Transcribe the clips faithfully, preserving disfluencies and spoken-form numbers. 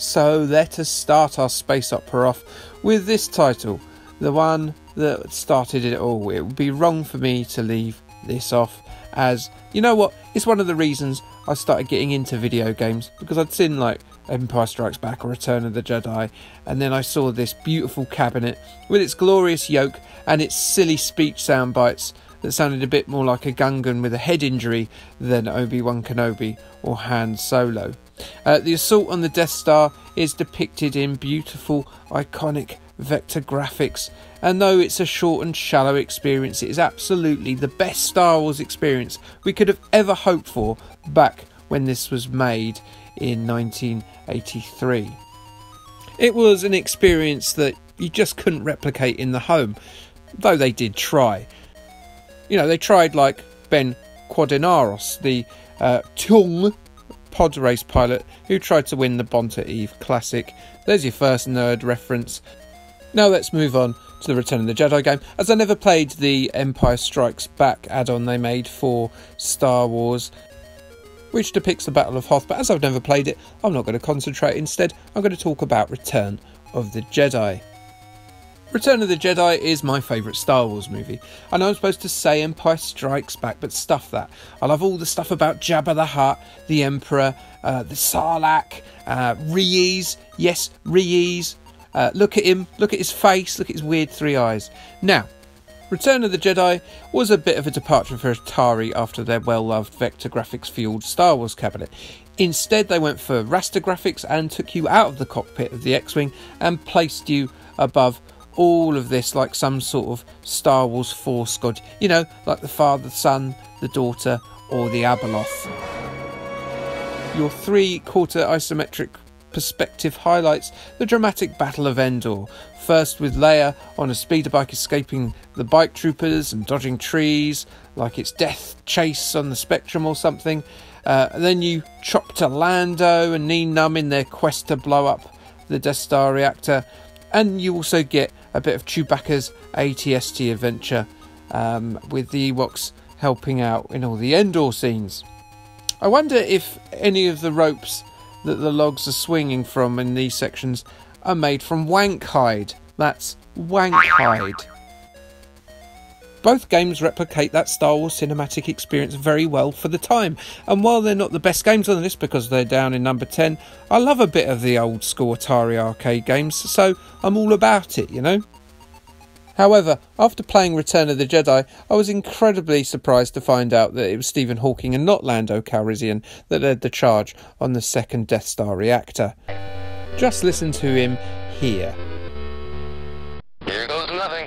So let us start our space opera off with this title, the one that started it all. It would be wrong for me to leave this off, as you know what, it's one of the reasons I started getting into video games, because I'd seen like Empire Strikes Back or Return of the Jedi, and then I saw this beautiful cabinet with its glorious yoke and its silly speech sound bites that sounded a bit more like a Gungan with a head injury than Obi-Wan Kenobi or Han Solo. Uh, the assault on the Death Star is depicted in beautiful, iconic vector graphics, and though it's a short and shallow experience, it is absolutely the best Star Wars experience we could have ever hoped for back when this was made in nineteen eighty-three. It was an experience that you just couldn't replicate in the home, though they did try. You know, they tried like Ben Quadenaros, the uh, Tung pod race pilot who tried to win the Boonta Eve Classic. There's your first nerd reference. Now let's move on to the Return of the Jedi game, as I never played the Empire Strikes Back add-on they made for Star Wars, which depicts the Battle of Hoth, but as I've never played it, I'm not going to concentrate. Instead, I'm going to talk about Return of the Jedi. Return of the Jedi is my favourite Star Wars movie. I know I'm supposed to say Empire Strikes Back, but stuff that. I love all the stuff about Jabba the Hutt, the Emperor, uh, the Sarlacc, uh, Reese, yes, Reese. Uh, look at him, look at his face, look at his weird three eyes. Now, Return of the Jedi was a bit of a departure for Atari after their well-loved vector graphics-fueled Star Wars cabinet. Instead, they went for raster graphics and took you out of the cockpit of the X-Wing and placed you above all of this like some sort of Star Wars force god, you know, like the father, the son, the daughter, or the Abeloth. Your three-quarter isometric perspective highlights the dramatic Battle of Endor, first with Leia on a speeder bike escaping the bike troopers and dodging trees, like it's Death Chase on the Spectrum or something. Uh, and then you chop to Lando and Nien-Numb in their quest to blow up the Death Star reactor, and you also get a bit of Chewbacca's A T S T adventure um, with the Ewoks helping out in all the Endor scenes. I wonder if any of the ropes that the logs are swinging from in these sections are made from wank hide. That's wank hide. Both games replicate that Star Wars cinematic experience very well for the time, and while they're not the best games on the list because they're down in number ten, I love a bit of the old school Atari arcade games, so I'm all about it, you know? However, after playing Return of the Jedi, I was incredibly surprised to find out that it was Stephen Hawking and not Lando Calrissian that led the charge on the second Death Star reactor. Just listen to him here. Here goes nothing.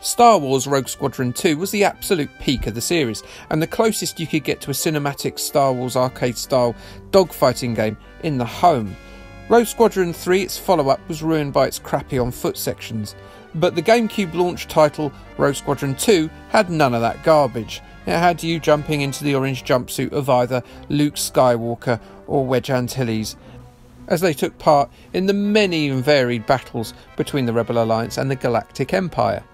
Star Wars Rogue Squadron two was the absolute peak of the series, and the closest you could get to a cinematic Star Wars arcade-style dogfighting game in the home. Rogue Squadron three, its follow-up, was ruined by its crappy on-foot sections, but the GameCube launch title Rogue Squadron two had none of that garbage. It had you jumping into the orange jumpsuit of either Luke Skywalker or Wedge Antilles, as they took part in the many and varied battles between the Rebel Alliance and the Galactic Empire.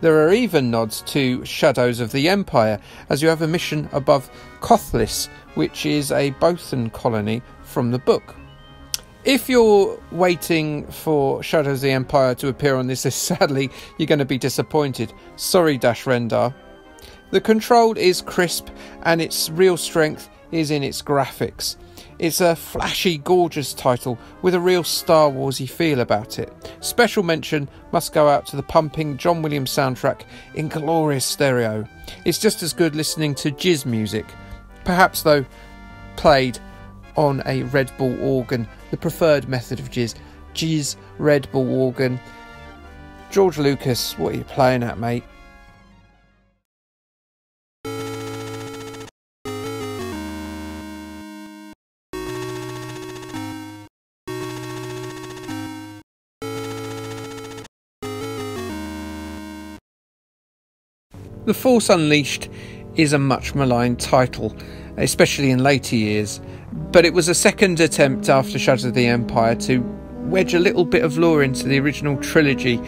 There are even nods to Shadows of the Empire, as you have a mission above Kothlis, which is a Bothan colony from the book. If you're waiting for Shadows of the Empire to appear on this list, sadly, you're going to be disappointed. Sorry, Dash Rendar. The control is crisp, and its real strength is in its graphics. It's a flashy, gorgeous title with a real Star Warsy feel about it. Special mention must go out to the pumping John Williams soundtrack in glorious stereo. It's just as good listening to jizz music, perhaps though played on a Red Bull organ, the preferred method of jizz. Jizz, Red Bull organ. George Lucas, what are you playing at, mate? The Force Unleashed is a much maligned title, especially in later years, but it was a second attempt after Shadows of the Empire to wedge a little bit of lore into the original trilogy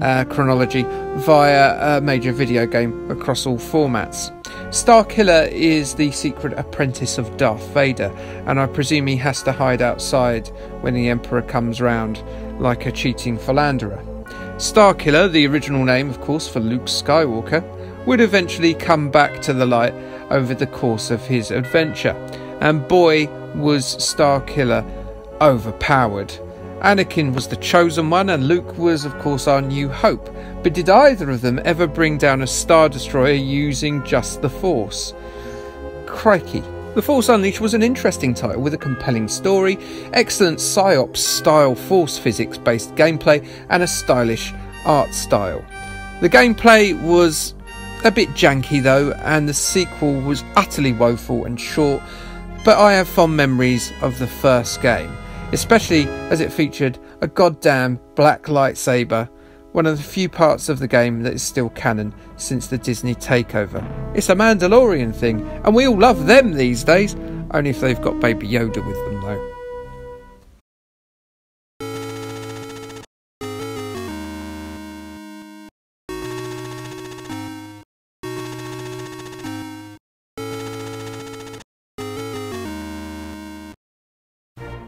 uh, chronology via a major video game across all formats. Starkiller is the secret apprentice of Darth Vader, and I presume he has to hide outside when the Emperor comes round like a cheating philanderer. Starkiller, the original name of course for Luke Skywalker, would eventually come back to the light over the course of his adventure, and boy was Starkiller overpowered. Anakin was the chosen one, and Luke was of course our new hope, but did either of them ever bring down a Star Destroyer using just the Force? Crikey. The Force Unleashed was an interesting title with a compelling story, excellent PsyOps style force physics based gameplay, and a stylish art style. The gameplay was a bit janky though, and the sequel was utterly woeful and short, but I have fond memories of the first game, especially as it featured a goddamn black lightsaber, one of the few parts of the game that is still canon since the Disney takeover. It's a Mandalorian thing, and we all love them these days, only if they've got Baby Yoda with them though.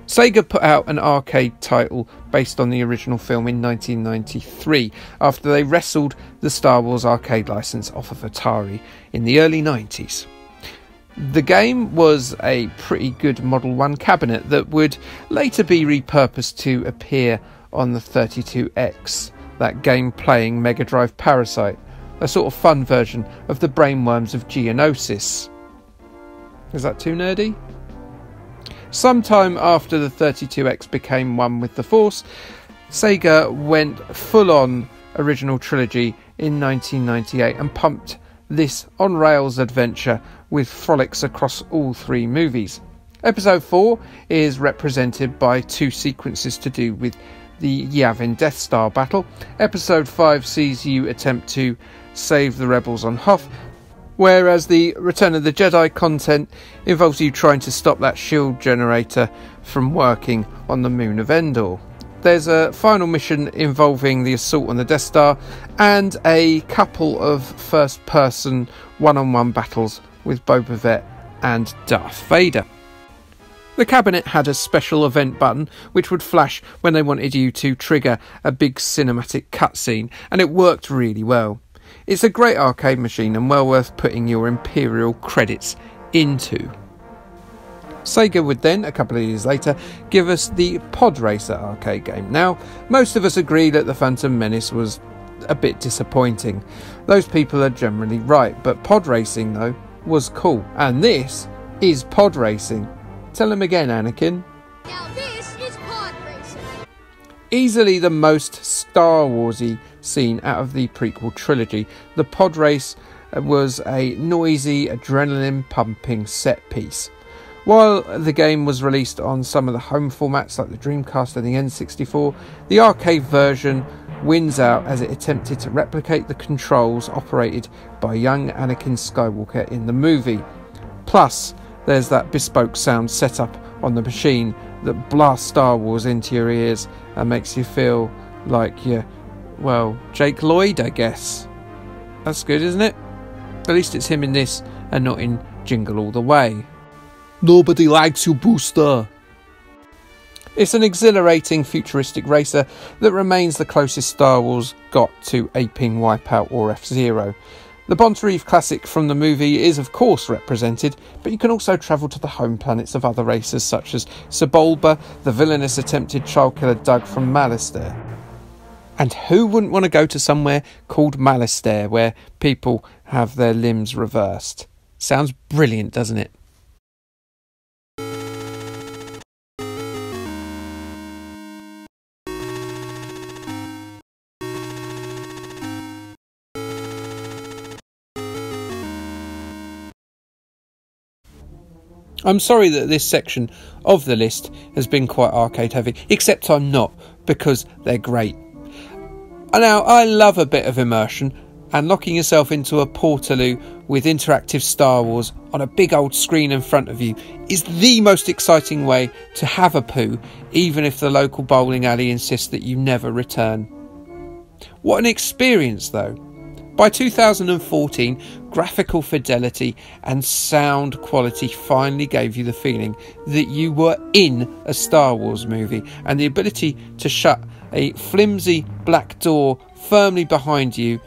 Sega put out an arcade title based on the original film in nineteen ninety-three after they wrestled the Star Wars arcade license off of Atari in the early nineties. The game was a pretty good Model one cabinet that would later be repurposed to appear on the thirty-two X, that game-playing Mega Drive parasite, a sort of fun version of the brainworms of Geonosis. Is that too nerdy? Sometime after the thirty-two X became one with the Force, Sega went full-on original trilogy in nineteen ninety-eight and pumped this on-rails adventure with frolics across all three movies. Episode four is represented by two sequences to do with the Yavin Death Star battle. Episode five sees you attempt to save the rebels on Hoth, whereas the Return of the Jedi content involves you trying to stop that shield generator from working on the moon of Endor. There's a final mission involving the assault on the Death Star and a couple of first-person one-on-one battles with Boba Fett and Darth Vader. The cabinet had a special event button which would flash when they wanted you to trigger a big cinematic cutscene, and it worked really well. It's a great arcade machine and well worth putting your Imperial credits into. Sega would then, a couple of years later, give us the Pod Racer arcade game. Now, most of us agree that the Phantom Menace was a bit disappointing. Those people are generally right, but pod racing, though, was cool. And this is pod racing. Tell them again, Anakin. Now this is pod racing. Easily the most Star Wars-y scene out of the prequel trilogy, the pod race was a noisy, adrenaline-pumping set piece. While the game was released on some of the home formats like the Dreamcast and the N sixty-four, the arcade version wins out as it attempted to replicate the controls operated by young Anakin Skywalker in the movie. Plus, there's that bespoke sound setup on the machine that blasts Star Wars into your ears and makes you feel like you're, well, Jake Lloyd, I guess. That's good, isn't it? At least it's him in this and not in Jingle All the Way. Nobody likes you, Booster. It's an exhilarating futuristic racer that remains the closest Star Wars got to aping Wipeout or F-Zero. The Boonta Eve classic from the movie is of course represented, but you can also travel to the home planets of other racers such as Sebulba, the villainous attempted child killer Doug from Malastare. And who wouldn't want to go to somewhere called Malastare, where people have their limbs reversed? Sounds brilliant, doesn't it? I'm sorry that this section of the list has been quite arcade heavy, except I'm not, because they're great. Now, I love a bit of immersion, and locking yourself into a portaloo with interactive Star Wars on a big old screen in front of you is the most exciting way to have a poo, even if the local bowling alley insists that you never return. What an experience though. By two thousand fourteen, graphical fidelity and sound quality finally gave you the feeling that you were in a Star Wars movie, and the ability to shut a flimsy black door firmly behind you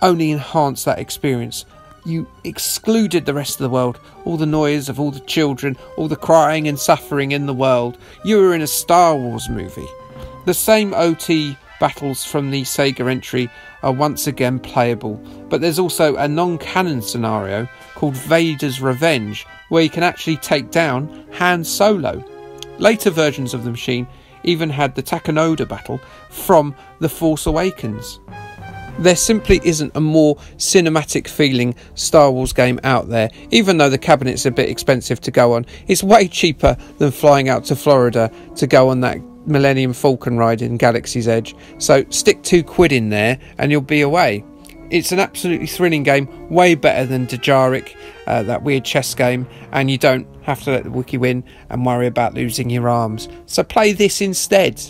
only enhanced that experience. You excluded the rest of the world, all the noise of all the children, all the crying and suffering in the world. You were in a Star Wars movie. The same O T battles from the Sega entry are once again playable, but there's also a non-canon scenario called Vader's Revenge, where you can actually take down Han Solo. Later versions of the machine even had the Takanoda battle from The Force Awakens. There simply isn't a more cinematic feeling Star Wars game out there, even though the cabinet's a bit expensive to go on. It's way cheaper than flying out to Florida to go on that Millennium Falcon ride in Galaxy's Edge, so stick two quid in there and you'll be away. It's an absolutely thrilling game, way better than Dejaric, uh, that weird chess game, and you don't have to let the wiki win and worry about losing your arms. So play this instead.